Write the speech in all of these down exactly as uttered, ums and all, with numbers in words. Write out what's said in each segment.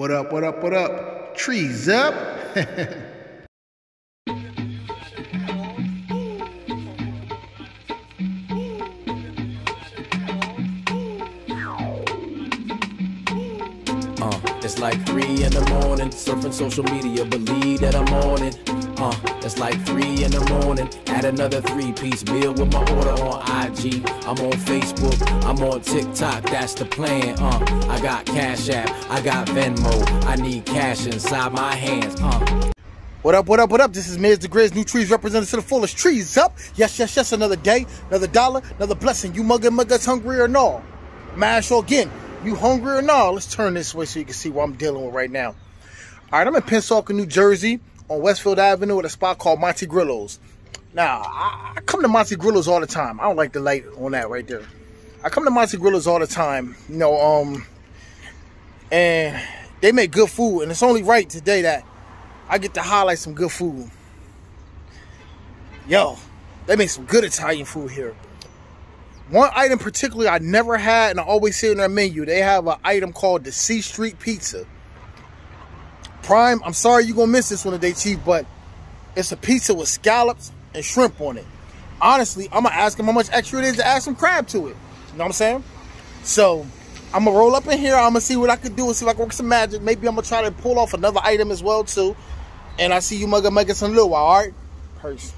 What up, what up, what up? Trees up. It's like three in the morning, surfing social media, believe that I'm on it. Uh, it's like three in the morning, had another three-piece meal with my order on I G. I'm on Facebook, I'm on TikTok, that's the plan. Uh, I got Cash App, I got Venmo, I need cash inside my hands. Uh. What up, what up, what up? This is Miz the Grizz, new trees represented to the fullest. Trees up, yes, yes, yes, another day, another dollar, another blessing. You muggin' muggers hungry or no? Mash or again. You hungry or not? Let's turn this way so you can see what I'm dealing with right now. All right, I'm in Pennsauken, New Jersey, on Westfield Avenue at a spot called Montegrillo's. Now, I, I come to Montegrillo's all the time. I don't like the light on that right there. I come to Montegrillo's all the time, you know, um, and they make good food. And it's only right today that I get to highlight some good food. Yo, they make some good Italian food here. One item particularly I never had and I always see on their menu, they have an item called the Sea Street Pizza. Prime, I'm sorry you're going to miss this one today, Chief, but it's a pizza with scallops and shrimp on it. Honestly, I'm going to ask them how much extra it is to add some crab to it. You know what I'm saying? So, I'm going to roll up in here. I'm going to see what I can do and see if I can work some magic. Maybe I'm going to try to pull off another item as well, too. And I see you mugger making some little, all right? Purse.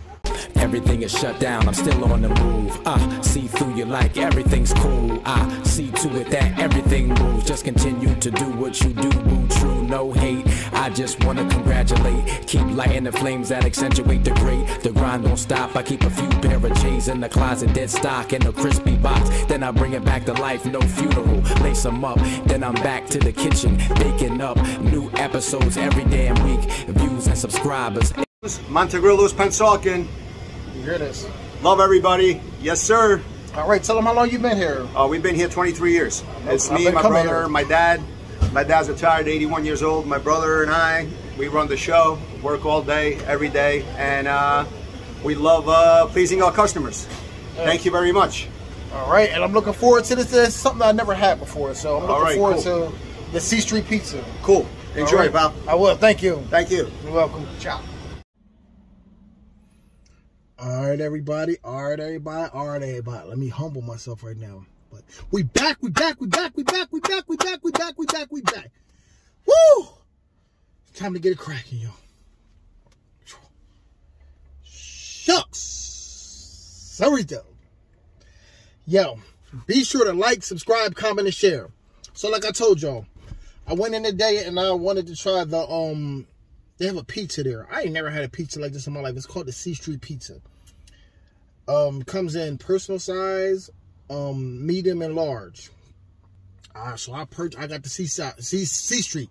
Everything is shut down, I'm still on the move. I see through you like everything's cool. I see to it that everything moves. Just continue to do what you do, boo, true, no hate. I just want to congratulate. Keep lighting the flames that accentuate the great. The grind don't stop, I keep a few pair of J's in the closet, dead stock in a crispy box. Then I bring it back to life, no funeral. Lace them up, then I'm back to the kitchen. Baking up new episodes every damn week. Views and subscribers. Montegrillo's, Pennsauken. You hear this? Love everybody. Yes, sir. All right, tell them how long you've been here. Uh, we've been here twenty-three years. It's I've me, my brother, here. my dad. My dad's retired, eighty-one years old. My brother and I, we run the show, work all day, every day. And uh, we love uh, pleasing our customers. Yes. Thank you very much. All right, and I'm looking forward to this. This is something I never had before, so I'm looking all right, forward cool. to the Sea Street Pizza. Cool. Enjoy, right. pal. I will. Thank you. Thank you. You're welcome. Ciao. All right, everybody. All right, everybody. All right, everybody. Let me humble myself right now. But we back, we back, we back, we back, we back, we back, we back, we back, we back. Woo! It's time to get it cracking, y'all. Shucks. There we go. Yo, be sure to like, subscribe, comment, and share. So, like I told y'all, I went in today and I wanted to try the um. They have a pizza there. I ain't never had a pizza like this in my life. It's called the Sea Street Pizza. Um, comes in personal size, um, medium, and large. Ah, so I purchased. I got the sea sea sea street.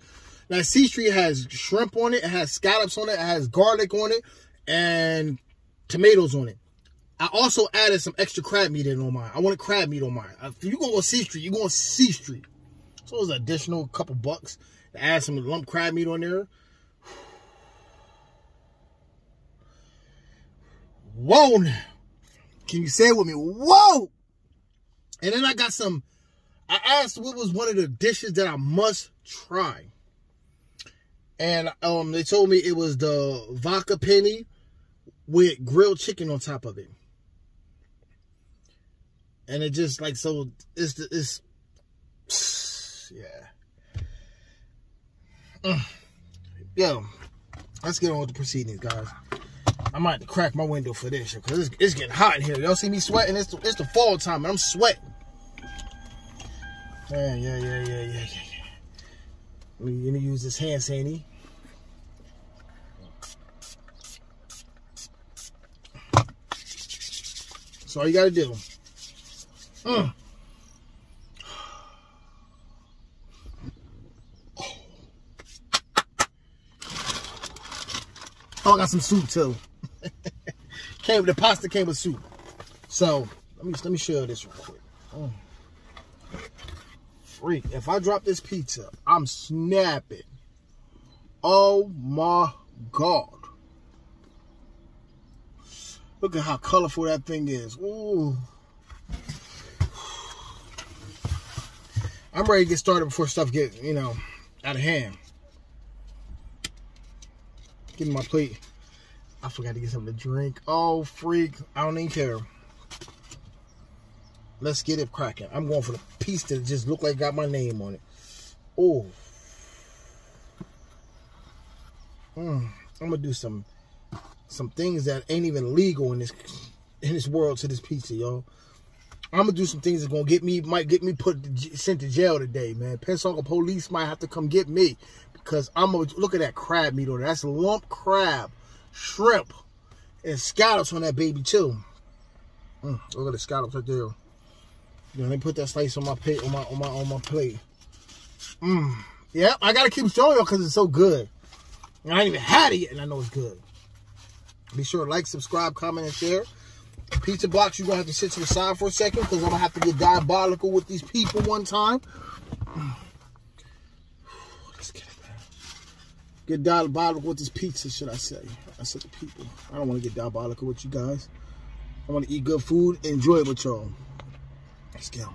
Now Sea Street has shrimp on it. It has scallops on it. It has garlic on it, and tomatoes on it. I also added some extra crab meat in on mine. I wanted crab meat on mine. If you go on Sea Street, you go on Sea Street. So it was an additional couple bucks to add some lump crab meat on there. Whoa, now. Can you say it with me? Whoa! And then I got some, I asked what was one of the dishes that I must try. And um, they told me it was the vodka penne with grilled chicken on top of it. And it just like, so it's, it's yeah. Mm. Yo, let's get on with the proceedings, guys. I might have to crack my window for this because it's, it's getting hot in here. Y'all see me sweating? It's the, it's the fall time and I'm sweating. Yeah, yeah, yeah, yeah, yeah, yeah. Let me, let me use this hand sanitizer. That's all you got to do. Mm. Oh. Oh, I got some soup too. Came, the pasta came with soup. So let me let me show you this real quick. Oh. Freak! If I drop this pizza, I'm snapping. Oh my god! Look at how colorful that thing is. Ooh! I'm ready to get started before stuff get you know out of hand. Give me my plate. I forgot to get something to drink. Oh, freak. I don't even care. Let's get it cracking. I'm going for the piece that just look like got my name on it. Oh. Mm. I'm going to do some some things that ain't even legal in this in this world to this pizza, y'all. I'm going to do some things that's going to get me, might get me put sent to jail today, man. Pennsauken police might have to come get me. Because I'm going to, look at that crab meat on there. That's lump crab, shrimp, and scallops on that baby, too. Mm, look at the scallops right there. You know, they put that slice on my plate, on my, on my, on my plate. Mmm. Yeah, I got to keep showing y'all because it's so good. And I ain't even had it yet, and I know it's good. Be sure to like, subscribe, comment, and share. Pizza box, you're going to have to sit to the side for a second because I'm going to have to get diabolical with these people one time. Mm. Get diabolical with this pizza, should I say. I said to people, I don't want to get diabolical with you guys. I want to eat good food and enjoy it with y'all. Let's go.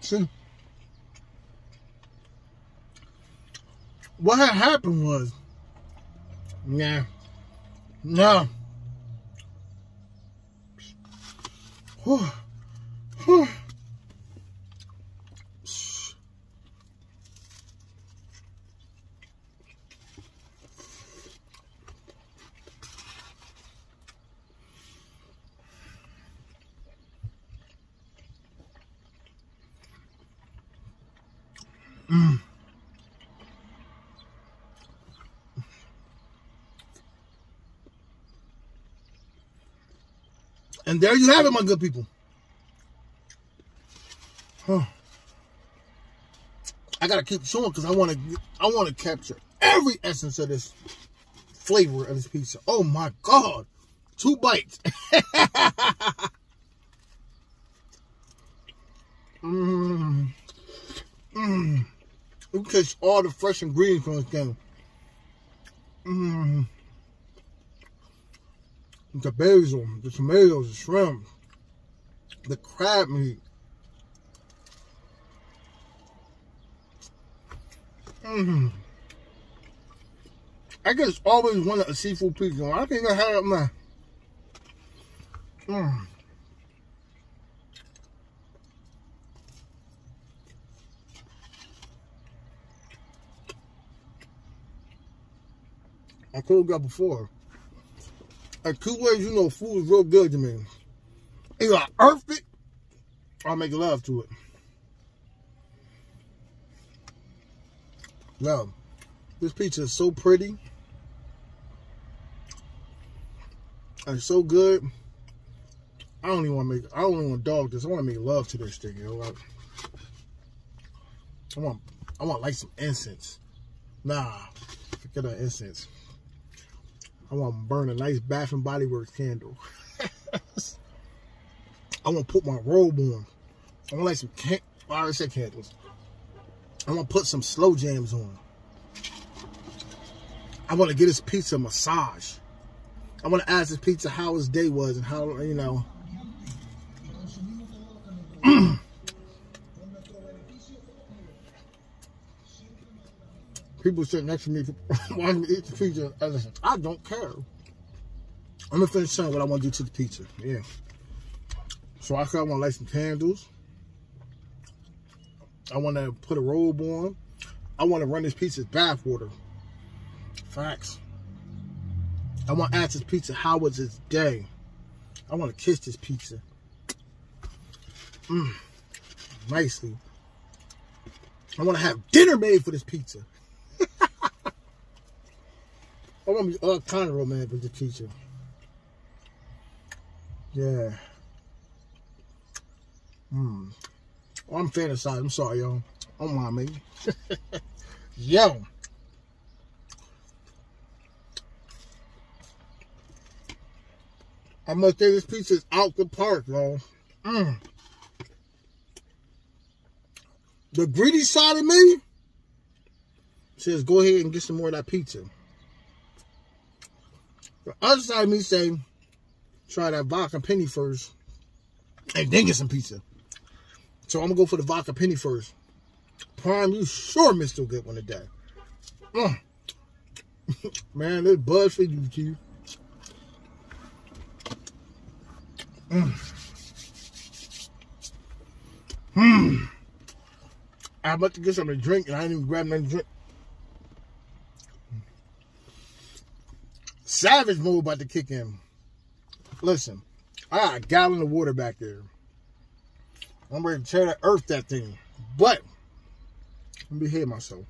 See? What had happened was, nah, nah, whew, whew. Mm. And there you have it, my good people. Huh. I gotta keep showing because I wanna I wanna capture every essence of this flavor of this pizza. Oh my god. Two bites. Mmm. Mmm. You catch all the fresh ingredients from this thing. Mmm. The basil, the tomatoes, the shrimp, the crab meat. Mm. I just always wanted a seafood pizza. I think I had it now. Mm. I told you before. Like two ways, you know, food is real good to me. Either I earth it, or I make love to it. Love. This pizza is so pretty. And it's so good. I don't even want to make, I don't even want to dog this. I want to make love to this thing, yo. Like, I want, I want like some incense. Nah, forget that incense. I want to burn a nice Bath and Body Works candle. I want to put my robe on. I want to like some can I already said candles. I want to put some slow jams on. I want to get this pizza a massage. I want to ask this pizza how his day was and how, you know. People sitting next to me watching me eat the pizza. I, listen, I don't care. I'm gonna finish saying what I want to do to the pizza. Yeah. So I kind of want to light some candles. I want to put a robe on. I want to run this pizza's bath water. Facts. I want to ask this pizza how was its day. I want to kiss this pizza. Mmm. Nicely. I want to have dinner made for this pizza. I want to be all kind of romantic with the teacher. Yeah. Hmm. Oh, I'm fantasizing. I'm sorry, y'all. Oh, my, man. Yo. I must say this pizza is out the park, y'all. Mmm. The greedy side of me says go ahead and get some more of that pizza. The other side of me say try that vodka penny first and then get some pizza. So I'm going to go for the vodka penny first. Prime, you sure missed a good one today. Mm. Man, this buzz for you, Q. Mm. Mm. I'm about to get something to drink and I didn't even grab nothing to drink. Savage mode about to kick in. Listen, I got a gallon of water back there. I'm ready to tear that earth, that thing. But, I'm going to behave myself.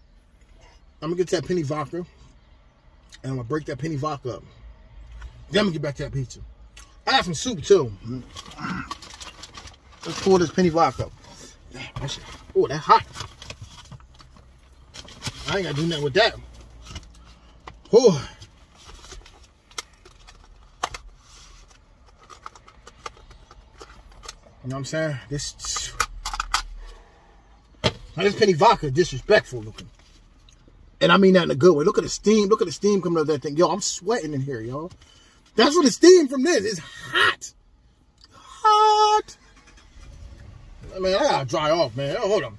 I'm going to get that penny vodka. And I'm going to break that penny vodka up. Then I'm going to get back to that pizza. I have some soup, too. Let's pour this penny vodka up. Oh, that's hot. I ain't got to do nothing with that. Oh. You know what I'm saying? This, now this penny vodka is disrespectful looking. And I mean that in a good way. Look at the steam. Look at the steam coming up that thing. Yo, I'm sweating in here, y'all. That's what the steam from this. It's hot. Hot. I mean, I gotta dry off, man. Oh, hold on.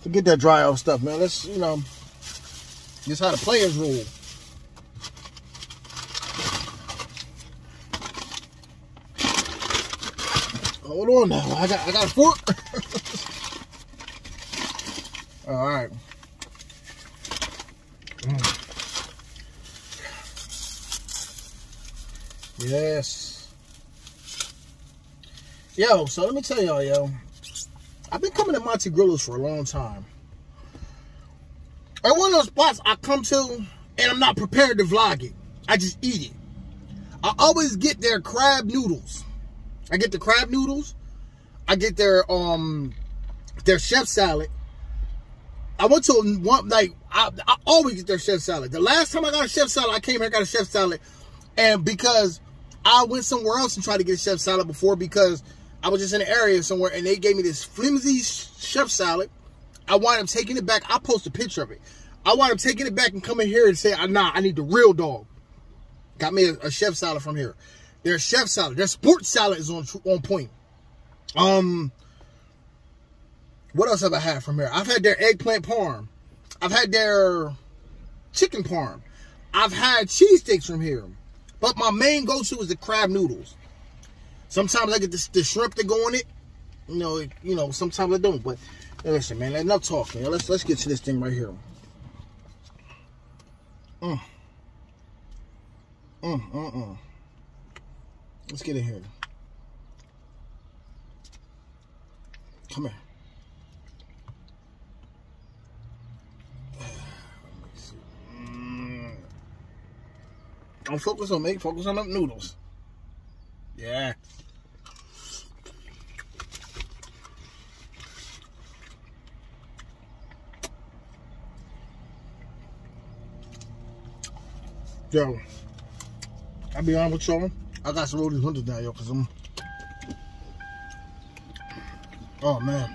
Forget that dry off stuff, man. Let's, you know, just how the players rule. Hold on now, I got I got a fork. All right. Mm. Yes. Yo, so let me tell y'all, yo. I've been coming to Montegrillo's for a long time. And one of those spots I come to and I'm not prepared to vlog it. I just eat it. I always get their crab noodles. I get the crab noodles. I get their um their chef salad. I went to one like I, I always get their chef salad. The last time I got a chef salad, I came here and got a chef salad, and because I went somewhere else and tried to get a chef salad before because I was just in the area somewhere and they gave me this flimsy chef salad. I wound up taking it back. I post a picture of it. I wound up taking it back and coming here and say, "Nah, I need the real dog." Got me a, a chef salad from here. Their chef salad, their sports salad is on on point. Um, what else have I had from here? I've had their eggplant parm. I've had their chicken parm. I've had cheesesteaks from here. But my main go-to is the crab noodles. Sometimes I get the, the shrimp that go on it. You know, it, you know. Sometimes I don't. But listen, man, enough talking. Let's let's get to this thing right here. Mm. Mm. Mm. Mm. Let's get in here. Come here. Let me see. Mm. Don't focus on me. Focus on the noodles. Yeah. Yo, I'll be honest with y'all. I got to roll these windows down, yo, because I'm... Oh, man.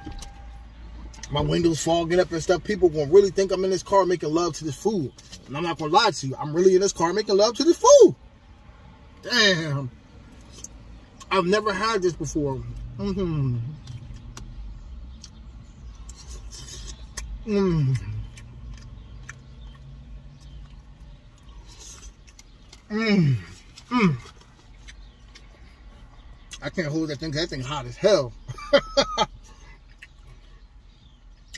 My windows fogging up and stuff. People going to really think I'm in this car making love to this food. And I'm not going to lie to you. I'm really in this car making love to this food. Damn. I've never had this before. Mm-hmm. Mmm. Mmm. Mmm. I can't hold that thing because that thing hot as hell.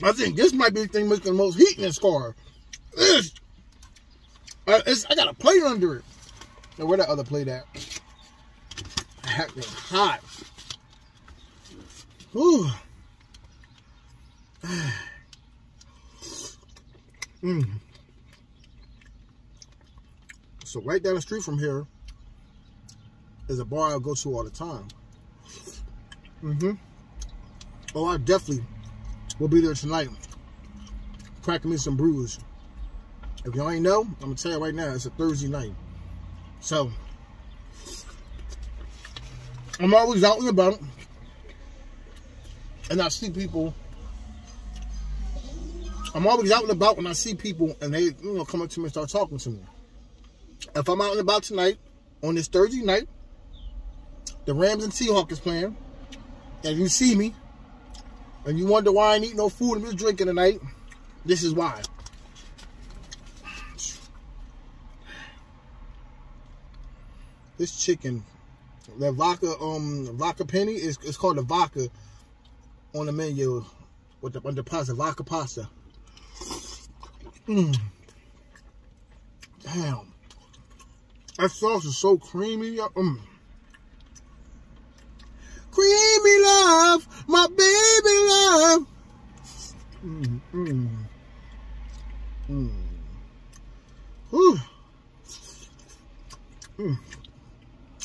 I think this might be the thing making the most heat in this car. This, uh, it's, I got a plate under it. Now, where that other plate at? That thing hot. Whew. mm. So right down the street from here is a bar I go to all the time. Mm-hmm. Oh, I definitely will be there tonight. Cracking me some brews. If y'all ain't know, I'm gonna tell you right now, it's a Thursday night. So I'm always out and about, and I see people. I'm always out and about when I see people, and they, you know, come up to me and start talking to me. If I'm out and about tonight, on this Thursday night, the Rams and Seahawks is playing, and you see me, and you wonder why I ain't eating no food and just drinking tonight, this is why. This chicken, that vodka, um, vodka penny, is it's called the vodka on the menu with the, with the pasta, vodka pasta. Mm. Damn. That sauce is so creamy. Mm. Creamy love, my baby love. Mm, mm, mm. Whew. Mm.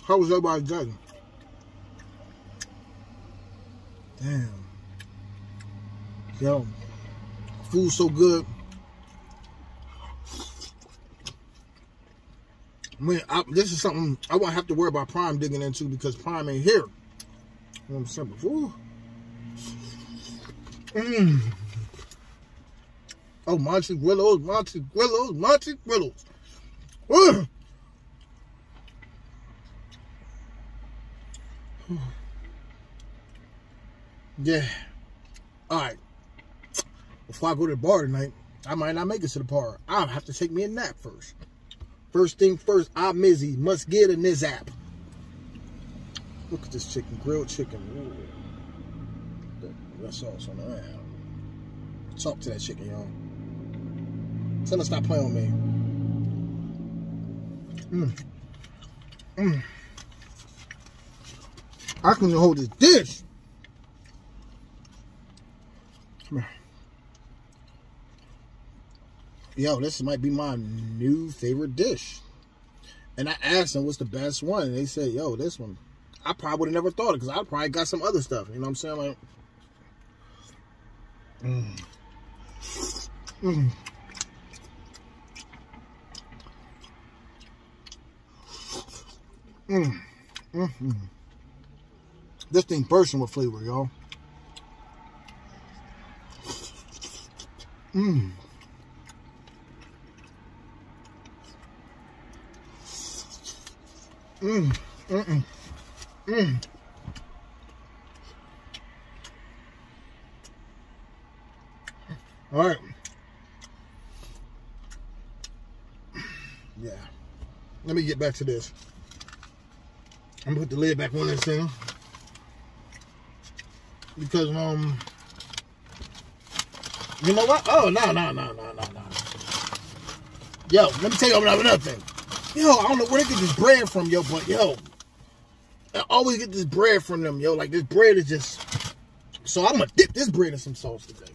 How was everybody done? Damn. Yo. Food's so good. Man, I, this is something I won't have to worry about Prime digging into because Prime ain't here. You know what I'm saying? Ooh. Mm. Oh, Montegrillos, Montegrillos, Montegrillos. Ooh. Yeah. Alright. Before I go to the bar tonight, I might not make it to the bar. I'll have to take me a nap first. First thing first, I Mizzy must get in this app. Look at this chicken, grilled chicken. That sauce on the talk to that chicken, y'all. Tell us not playing on me. Mmm. Mmm. I couldn't hold this dish. Come here. Yo, this might be my new favorite dish. And I asked them what's the best one. And they said, yo, this one. I probably would have never thought it because I probably got some other stuff. You know what I'm saying? Like, mm. Mm. Mm. Mm-hmm. This thing bursting with flavor, y'all. Mmm. Mmm. Mmm. Mmm. All right. Yeah. Let me get back to this. I'm gonna put the lid back on this thing. Because, um, you know what? Oh, no, no, no, no, no, no. Yo, let me tell you about another thing. Yo, I don't know where they get this bread from, yo, but, yo, I always get this bread from them, yo. Like, this bread is just, so I'm going to dip this bread in some sauce today.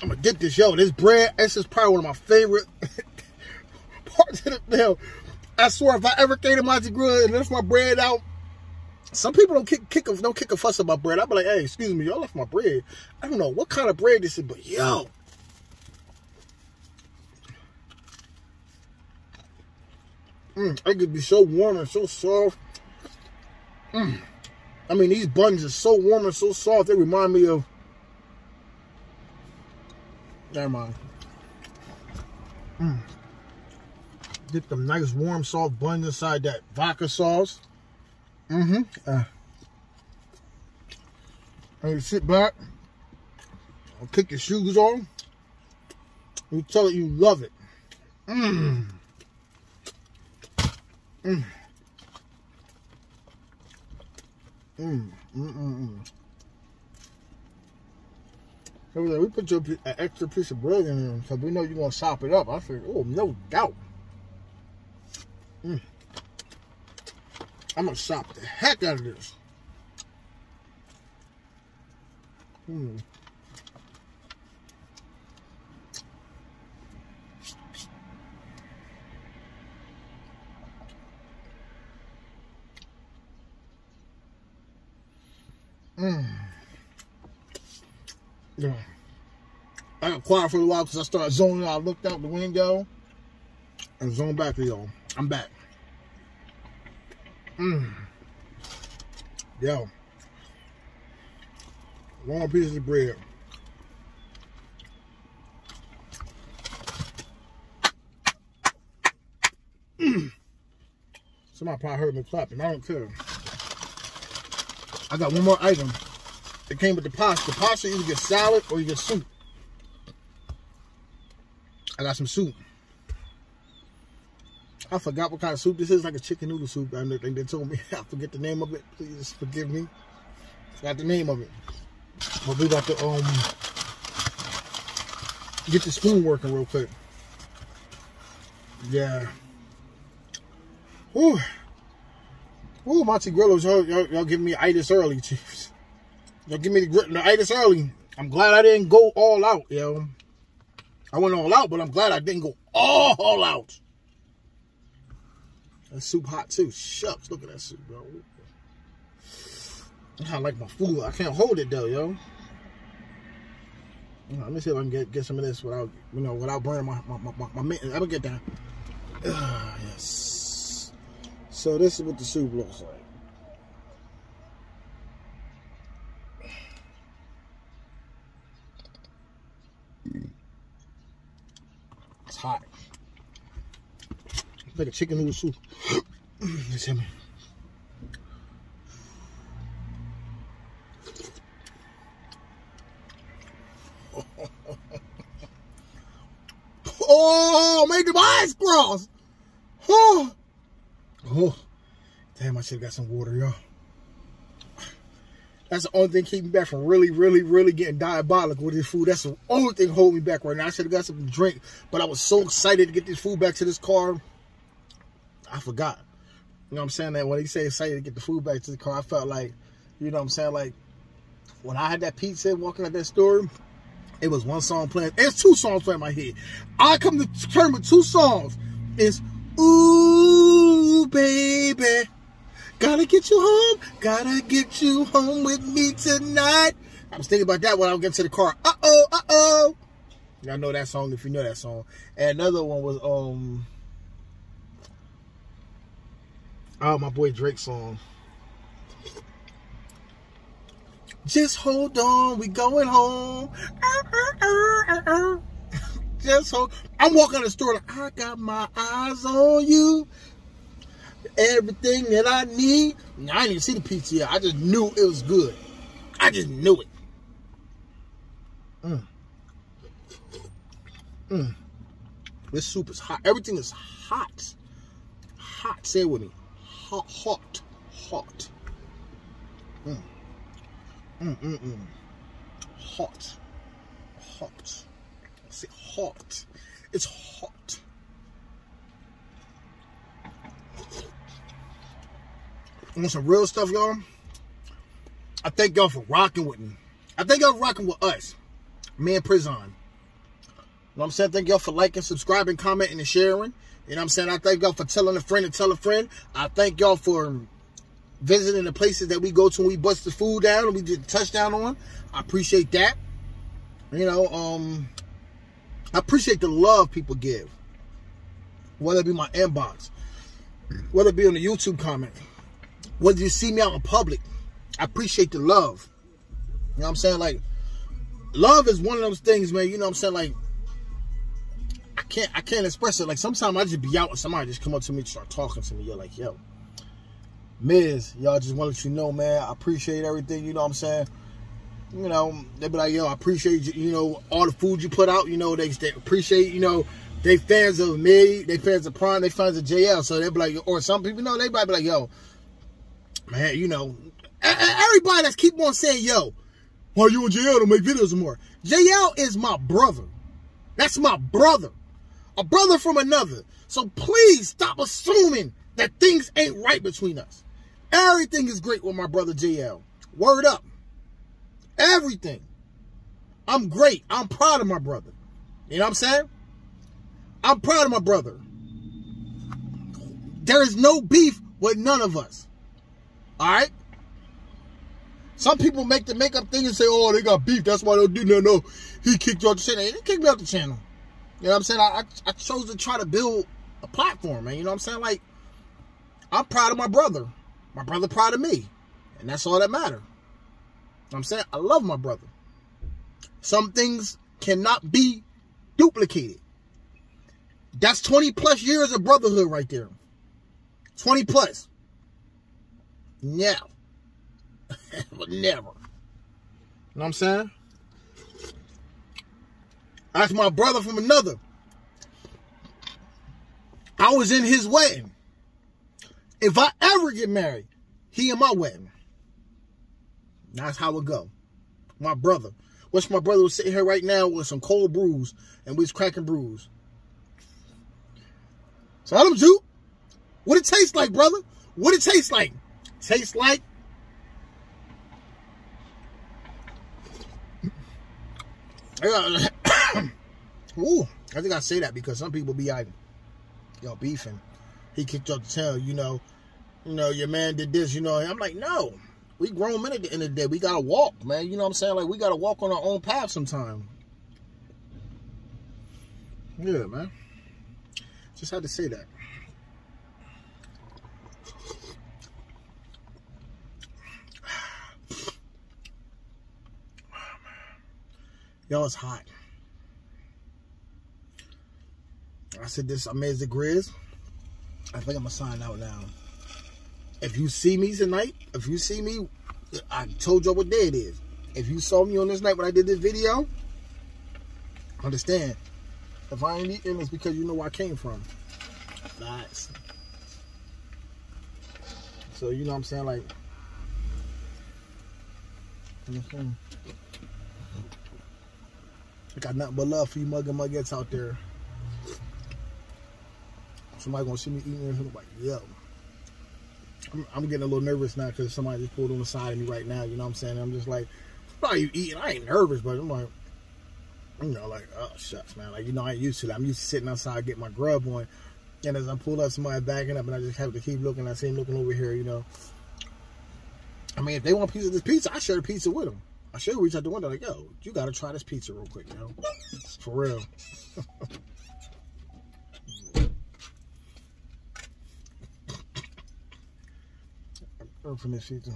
I'm going to dip this, yo. This bread, this is probably one of my favorite parts of the, yo, I swear, if I ever came to Montegrillo and left my bread out, some people don't kick, kick a, don't kick a fuss about bread. I'll be like, hey, excuse me, y'all left my bread. I don't know what kind of bread this is, but yo. Mm, it could be so warm and so soft. Mm. I mean, these buns are so warm and so soft. They remind me of... Never mind. Mm. Get them nice, warm, soft buns inside that vodka sauce. Mm-hmm. Uh, and sit back. I'll kick your shoes on. You tell it you love it. Mmm. Mmm. Mmm. Mmm. We put your, an extra piece of bread in there because we know you're going to sop it up. I said, oh, no doubt. Mmm. I'm gonna sop the heck out of this. Hmm. Mm. Yeah. I got quiet for a while because I started zoning out. I looked out the window and zoned back to y'all. I'm back. Mmm. Yo. Long pieces of bread. Mm. Somebody probably heard me clapping. I don't care. I got one more item. It came with the pasta. The pasta, either get salad or you get soup. I got some soup. I forgot what kind of soup this is. Like a chicken noodle soup. I think they told me. I forget the name of it. Please forgive me. Forgot the name of it. But we got to um get the spoon working real quick. Yeah. Ooh. Ooh, Montegrillo's, y'all giving me itis early, Chiefs. Y'all give me the, the itis early. I'm glad I didn't go all out, yo. I went all out, but I'm glad I didn't go all, all out. That soup hot too. Shucks, look at that soup, bro. I like my food. I can't hold it though, yo. You know, let me see if I can get, get some of this without, you know, without burning my my my, my mint. I'm gonna get down. Uh, yes. So this is what the soup looks like. It's hot. It's like a chicken noodle soup. It's him. Oh, making my eyes cross. Oh. Oh. Damn, I should have got some water, y'all. That's the only thing keeping me back from really, really, really getting diabolic with this food. That's the only thing holding me back right now. I should have got something to drink, but I was so excited to get this food back to this car. I forgot. You know what I'm saying? That when they say excited to get the food back to the car, I felt like, you know what I'm saying? Like, when I had that pizza walking out that store, it was one song playing. It's two songs playing in my head. I come to terms with two songs. It's, ooh, baby, gotta get you home. Gotta get you home with me tonight. I was thinking about that when I was getting to the car. Uh-oh, uh-oh. Y'all know that song if you know that song. And another one was, um, oh, my boy Drake's song. Just hold on, we going home. Uh, uh, uh, uh, uh. Just hold. I'm walking out of the store like, I got my eyes on you. Everything that I need. Now, I didn't even see the pizza yet. I just knew it was good. I just knew it. Mm. Mm. This soup is hot. Everything is hot. Hot. Say it with me. Hot, hot, hot. Mm. Mm, mm, mm. Hot. Hot. I say hot. It's hot. You want some real stuff, y'all? I thank y'all for rocking with me. I thank y'all for rocking with us. Me and Prison. You know what I'm saying? Thank y'all for liking, subscribing, commenting, and sharing. You know what I'm saying? I thank y'all for telling a friend to tell a friend. I thank y'all for visiting the places that we go to and we bust the food down and we get the touchdown on. I appreciate that. You know, um, I appreciate the love people give. Whether it be my inbox, whether it be on the YouTube comment, whether you see me out in public, I appreciate the love. You know what I'm saying? Like, love is one of those things, man. You know what I'm saying? Like, I can't, I can't express it. Like, sometimes I just be out and somebody just come up to me and start talking to me. You're like, yo, Miz, y'all, just want to let you know, man, I appreciate everything, you know what I'm saying? You know, they be like, yo, I appreciate, you, you know, all the food you put out, you know, they, they appreciate, you know, they fans of me, they fans of Prime, they fans of J L, so they be like, or some people, you know, they might be like, yo, man, you know, everybody that's keep on saying, yo, why you and J L don't make videos anymore? J L is my brother. That's my brother. A brother from another. So please stop assuming that things ain't right between us. Everything is great with my brother J L. Word up. Everything. I'm great. I'm proud of my brother. You know what I'm saying? I'm proud of my brother. There is no beef with none of us. Alright? Some people make the make up thing and say, oh, they got beef. That's why they don't do nothing. No, he kicked you off the channel. He didn't kick me off the channel. You know what I'm saying? I, I, I chose to try to build a platform, man. You know what I'm saying? Like, I'm proud of my brother. My brother proud of me, and that's all that matter. I'm saying I love my brother. Some things cannot be duplicated. That's twenty plus years of brotherhood right there. twenty plus. Now. But never. You know what I'm saying? That's my brother from another. I was in his wedding. If I ever get married, he in my wedding. That's how it go. My brother. Wish my brother was sitting here right now with some cold brews and we was cracking brews. So I don't do. What it tastes like, brother? What it tastes like? Tastes like Ooh, I think I say that because some people be like, yo, beefing. He kicked up the tail, you know, you know, your man did this, you know. And I'm like, no, we grown men at the end of the day. We gotta walk, man. You know what I'm saying? Like, we gotta walk on our own path sometime. Yeah, man. Just had to say that. Y'all, it's hot. I said this, I'm Miz the Grizz. I think I'm gonna sign out now. If you see me tonight, if you see me, I told y'all what day it is. If you saw me on this night when I did this video, understand. If I ain't eating, it's because you know where I came from. Nice. So you know what I'm saying, like. Mm-hmm. I got nothing but love for you mugging muggettes out there. Somebody gonna see me eating and I'm like, yo. I'm, I'm getting a little nervous now because somebody just pulled on the side of me right now. You know what I'm saying? I'm just like, what are you eating? I ain't nervous, but I'm like, you know, like, oh, shucks, man. Like, you know, I ain't used to that. I'm used to sitting outside getting my grub on. And as I pull up, somebody backing up, and I just have to keep looking. I see him looking over here, you know. I mean, if they want a piece of this pizza, I share the pizza with them. I should reach out the window like, yo, you gotta try this pizza real quick, yo. For real. Open this pizza.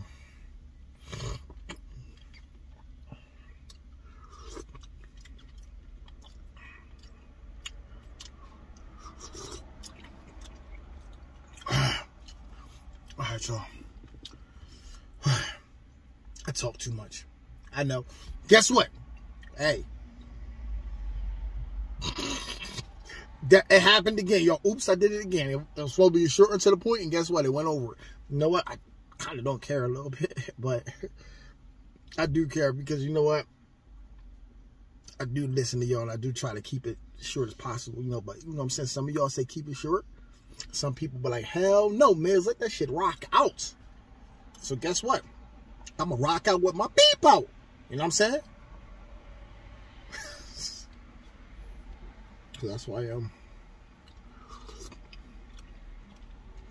Alright, y'all. I talk too much. I know. Guess what? Hey. That, it happened again, y'all. Oops, I did it again. It, it was supposed to be short and to the point, and guess what? It went over it. You know what? I kind of don't care a little bit, but I do care because, you know what? I do listen to y'all, and I do try to keep it short as possible, you know, but you know what I'm saying? Some of y'all say keep it short. Some people be like, hell no, man. Let that shit rock out. So guess what? I'm going to rock out with my people. You know what I'm saying? Because that's why I am.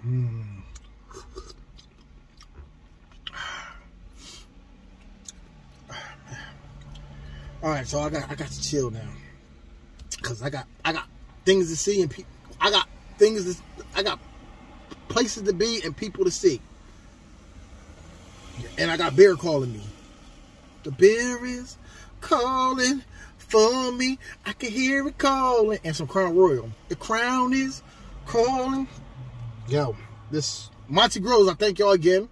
Mm. All right, so I got I got to chill now. Because I got I got things to see and people. I got things to, I got places to be and people to see. And I got beer calling me. The beer is calling for me. I can hear it calling. And some Crown Royal. The Crown is calling. Yo, this Montegrillo, I thank y'all again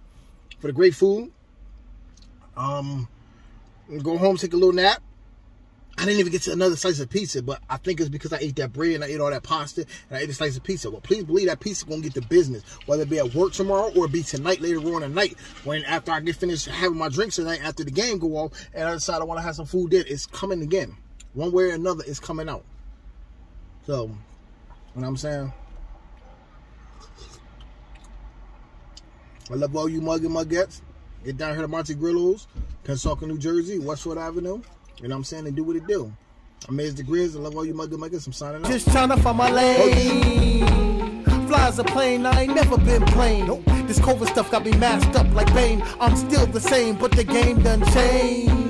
for the great food. Um, go home, take a little nap. I didn't even get to another slice of pizza, but I think it's because I ate that bread and I ate all that pasta and I ate a slice of pizza. Well, please believe that pizza gonna get the business, whether it be at work tomorrow or it be tonight later on at night. When after I get finished having my drinks tonight, after the game go off, and I decide I want to have some food, then it's coming again, one way or another, it's coming out. So, you know what I'm saying? I love all you muggy muggettes. Get down here to Montegrillo's, Pennsauken, New Jersey, Westfield Avenue. You know what I'm saying? They do what it do. I'm Miz the Grizz. I love all you mugger makers. I'm signing out. Just trying to find my lane. Oh. Flies a plane. I ain't never been plain. Nope. This COVID stuff got me masked up like Bane. I'm still the same, but the game done changed.